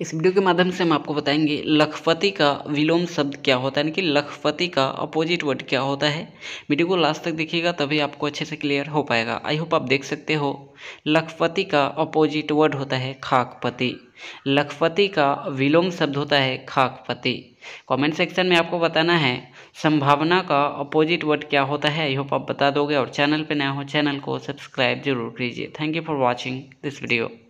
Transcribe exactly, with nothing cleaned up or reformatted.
इस वीडियो के माध्यम से हम आपको बताएंगे लखपति का विलोम शब्द क्या होता है, यानी कि लखपति का अपोजिट वर्ड क्या होता है। वीडियो को लास्ट तक देखिएगा तभी आपको अच्छे से क्लियर हो पाएगा। आई होप आप देख सकते हो, लखपति का अपोजिट वर्ड होता है खाकपति। लखपति का विलोम शब्द होता है खाकपति। कमेंट सेक्शन में आपको बताना है संभावना का अपोजिट वर्ड क्या होता है। आई होप आप बता दोगे। और चैनल पे नया हो चैनल को सब्सक्राइब जरूर कीजिए। Thank you for watching this video.